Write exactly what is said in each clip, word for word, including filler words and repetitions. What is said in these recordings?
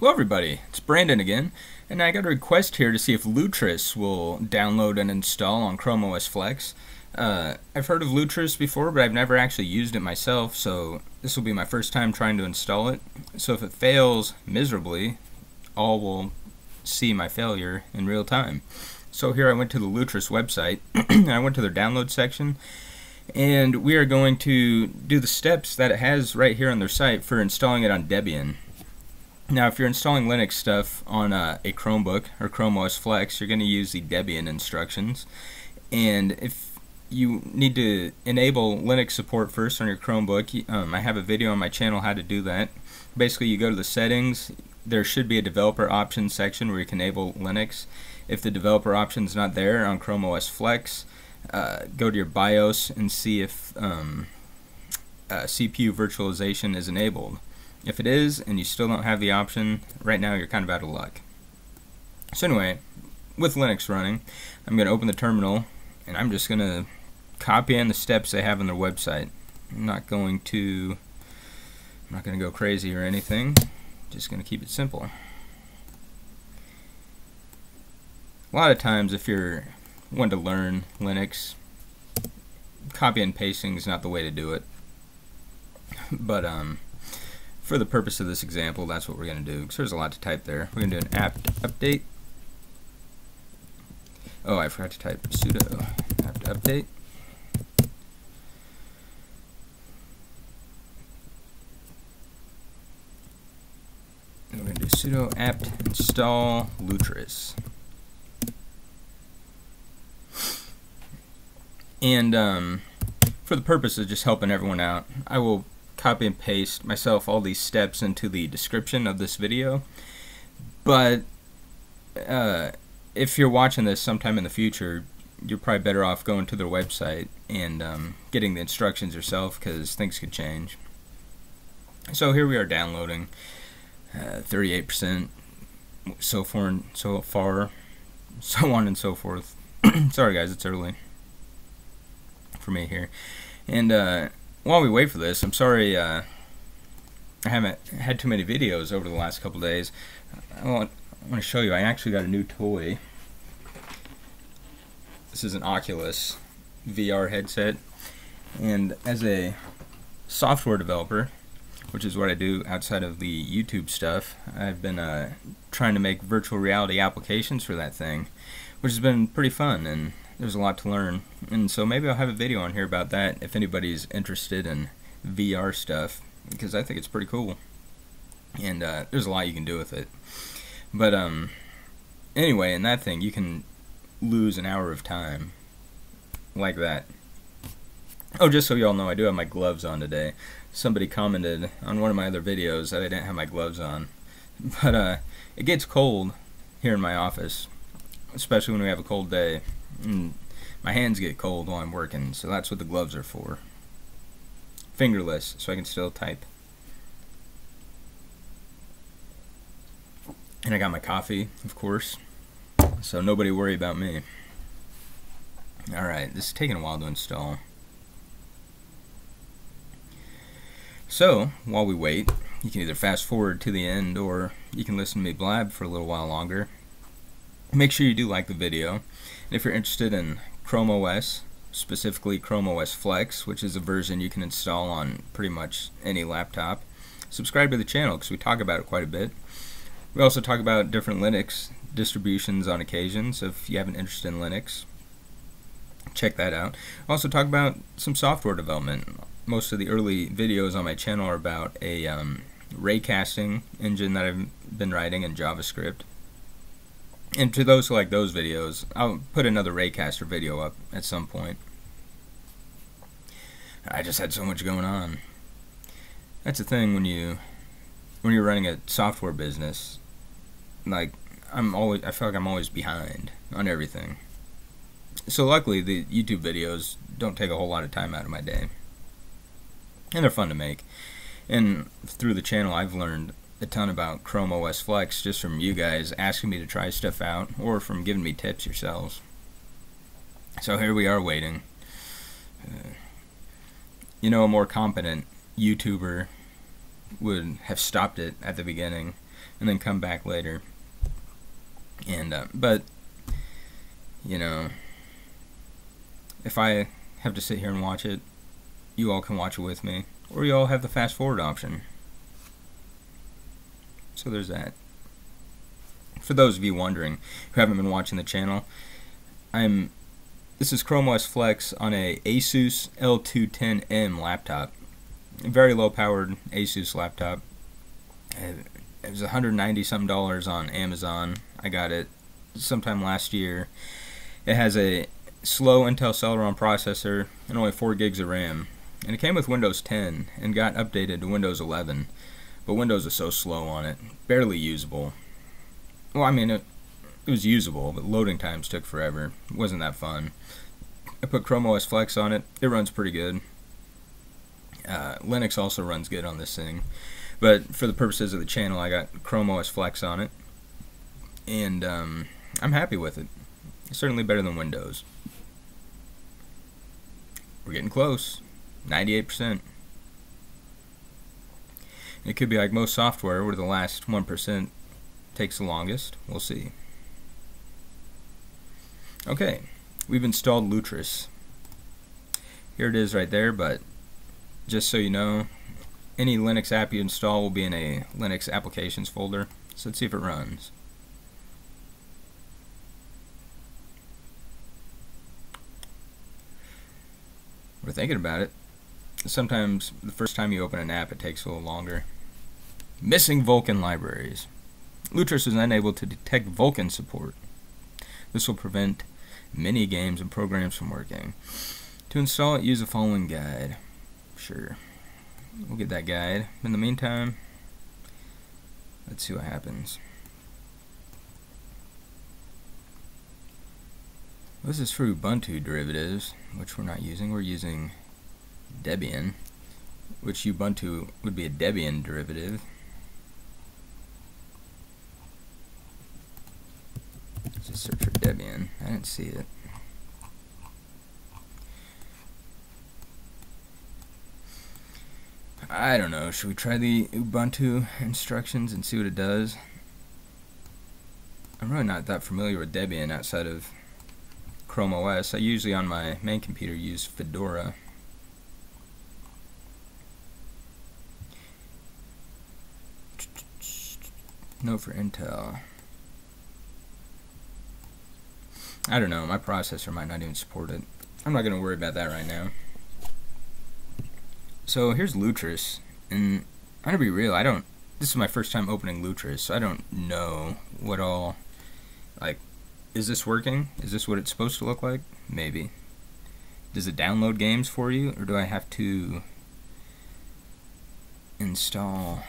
Hello everybody, it's Brandon again, and I got a request here to see if Lutris will download and install on Chrome O S Flex. Uh, I've heard of Lutris before, but I've never actually used it myself, so this will be my first time trying to install it. So if it fails miserably, all will see my failure in real time. So here I went to the Lutris website, and I went to their download section, and we are going to do the steps that it has right here on their site for installing it on Debian. Now, if you're installing Linux stuff on uh, a Chromebook or Chrome O S Flex, you're going to use the Debian instructions. And if you need to enable Linux support first on your Chromebook, um, I have a video on my channel how to do that. Basically, you go to the settings. There should be a developer options section where you can enable Linux. If the developer option's not there on Chrome O S Flex, uh, go to your BIOS and see if um, uh, C P U virtualization is enabled. If it is, and you still don't have the option, right now you're kind of out of luck. So anyway, with Linux running, I'm going to open the terminal, and I'm just going to copy in the steps they have on their website. I'm not going to, I'm not going to go crazy or anything. Just going to keep it simple. A lot of times, if you're wanting to learn Linux, copy and pasting is not the way to do it. But um. For the purpose of this example, that's what we're going to do, because there's a lot to type there. We're going to do an apt update. Oh, I forgot to type sudo apt update. And we're going to do sudo apt install Lutris. And um, for the purpose of just helping everyone out, I will copy and paste myself all these steps into the description of this video, but uh, if you're watching this sometime in the future, you're probably better off going to their website and um, getting the instructions yourself, because things could change. So here we are downloading uh, thirty-eight percent so far, and so far, so on and so forth. Sorry guys, it's early for me here, and uh, while we wait for this, I'm sorry uh, I haven't had too many videos over the last couple days. I want, I want to show you, I actually got a new toy. This is an Oculus V R headset, and as a software developer, which is what I do outside of the YouTube stuff, I've been uh, trying to make virtual reality applications for that thing, which has been pretty fun, and there's a lot to learn, and so maybe I'll have a video on here about that if anybody's interested in V R stuff, because I think it's pretty cool, and uh, there's a lot you can do with it. But um, anyway, in that thing you can lose an hour of time like that. Oh, just so y'all know, I do have my gloves on today. Somebody commented on one of my other videos that I didn't have my gloves on, but uh, it gets cold here in my office, especially when we have a cold day. And my hands get cold while I'm working, so that's what the gloves are for. Fingerless, so I can still type. And I got my coffee, of course, so nobody worry about me. Alright, this is taking a while to install. So, while we wait, you can either fast forward to the end, or you can listen to me blab for a little while longer. Make sure you do like the video, and if you're interested in Chrome O S, specifically Chrome O S Flex, which is a version you can install on pretty much any laptop, subscribe to the channel, because we talk about it quite a bit. We also talk about different Linux distributions on occasion, so if you have an interest in Linux, check that out. I also talk about some software development. Most of the early videos on my channel are about a um, raycasting engine that I've been writing in JavaScript. And to those who like those videos, I'll put another Raycaster video up at some point. I just had so much going on. That's the thing when you when you're running a software business. Like I'm always, I feel like I'm always behind on everything. So luckily, the YouTube videos don't take a whole lot of time out of my day, and they're fun to make. And through the channel, I've learned a ton about Chrome O S Flex just from you guys asking me to try stuff out, or from giving me tips yourselves. So here we are waiting. Uh, you know, a more competent YouTuber would have stopped it at the beginning, and then come back later. And uh, but you know, if I have to sit here and watch it, you all can watch it with me, or you all have the fast forward option. So there's that. For those of you wondering who haven't been watching the channel, I'm this is Chrome O S Flex on a Asus L two ten M laptop, a very low powered Asus laptop. It was one hundred ninety some dollars on Amazon. I got it sometime last year. It has a slow Intel Celeron processor and only four gigs of RAM. And it came with Windows ten and got updated to Windows eleven. But Windows is so slow on it, barely usable. Well, I mean, it, it was usable, but loading times took forever. It wasn't that fun. I put Chrome O S Flex on it. It runs pretty good. Uh, Linux also runs good on this thing. But for the purposes of the channel, I got Chrome O S Flex on it. And um, I'm happy with it. It's certainly better than Windows. We're getting close. ninety-eight percent. It could be like most software, where the last one percent takes the longest. We'll see. Okay. We've installed Lutris. Here it is right there, but just so you know, any Linux app you install will be in a Linux applications folder. So let's see if it runs. We're thinking about it. Sometimes the first time you open an app, it takes a little longer. Missing Vulkan libraries. Lutris was unable to detect Vulkan support. This will prevent many games and programs from working. To install it, use the following guide. Sure. We'll get that guide. In the meantime, let's see what happens. This is for Ubuntu derivatives, which we're not using. We're using Debian, which Ubuntu would be a Debian derivative. Let's just search for Debian. I didn't see it. I don't know. Should we try the Ubuntu instructions and see what it does? I'm really not that familiar with Debian outside of Chrome O S. I usually on my main computer use Fedora. No for Intel. I don't know. My processor might not even support it. I'm not going to worry about that right now. So here's Lutris, and I'm going to be real, I don't, this is my first time opening Lutris, so I don't know what all, like, is this working? Is this what it's supposed to look like? Maybe. Does it download games for you, or do I have to install?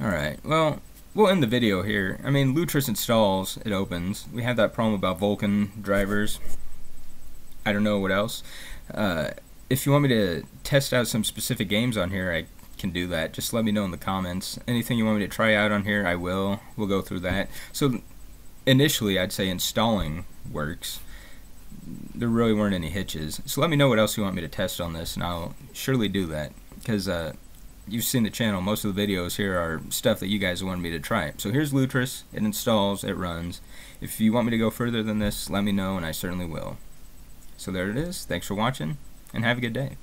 Alright, well, we'll end the video here. I mean, Lutris installs, it opens. We have that problem about Vulkan drivers. I don't know what else. Uh, if you want me to test out some specific games on here, I can do that. Just let me know in the comments. Anything you want me to try out on here, I will. We'll go through that. So initially, I'd say installing works. There really weren't any hitches. So let me know what else you want me to test on this, and I'll surely do that. Because uh, you've seen the channel, most of the videos here are stuff that you guys wanted me to try. So here's Lutris, it installs, it runs. If you want me to go further than this, let me know, and I certainly will. So there it is, thanks for watching, and have a good day.